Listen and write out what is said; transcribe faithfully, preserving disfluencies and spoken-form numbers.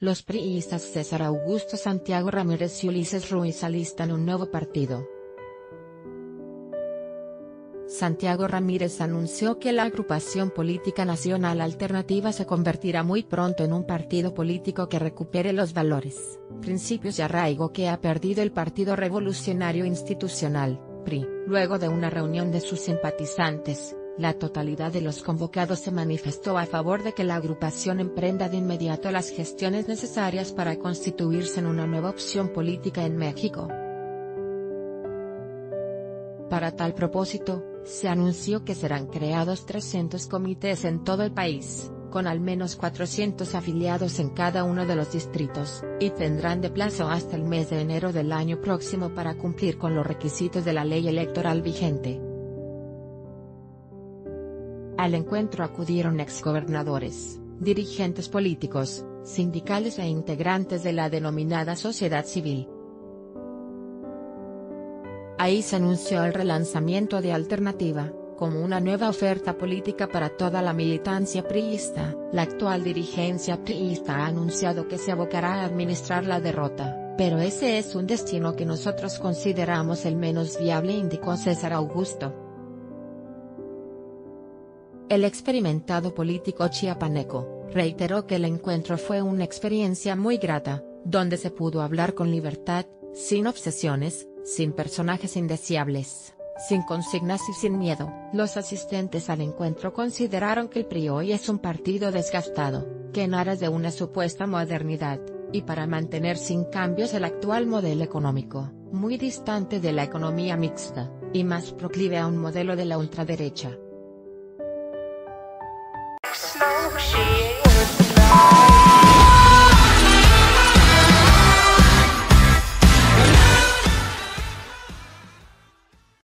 Los priistas César Augusto Santiago Ramírez y Ulises Ruiz alistan un nuevo partido. Santiago Ramírez anunció que la Agrupación Política Nacional Alternativa se convertirá muy pronto en un partido político que recupere los valores, principios y arraigo que ha perdido el Partido Revolucionario Institucional, P R I. Luego de una reunión de sus simpatizantes, la totalidad de los convocados se manifestó a favor de que la agrupación emprenda de inmediato las gestiones necesarias para constituirse en una nueva opción política en México. Para tal propósito, se anunció que serán creados trescientos comités en todo el país, con al menos cuatrocientos afiliados en cada uno de los distritos, y tendrán de plazo hasta el mes de enero del año próximo para cumplir con los requisitos de la ley electoral vigente. Al encuentro acudieron exgobernadores, dirigentes políticos, sindicales e integrantes de la denominada sociedad civil. Ahí se anunció el relanzamiento de Alternativa, como una nueva oferta política para toda la militancia priista. La actual dirigencia priista ha anunciado que se abocará a administrar la derrota, pero ese es un destino que nosotros consideramos el menos viable, indicó César Augusto. El experimentado político chiapaneco reiteró que el encuentro fue una experiencia muy grata, donde se pudo hablar con libertad, sin obsesiones, sin personajes indeseables, sin consignas y sin miedo. Los asistentes al encuentro consideraron que el P R I hoy es un partido desgastado, que en aras de una supuesta modernidad, y para mantener sin cambios el actual modelo económico, muy distante de la economía mixta, y más proclive a un modelo de la ultraderecha. She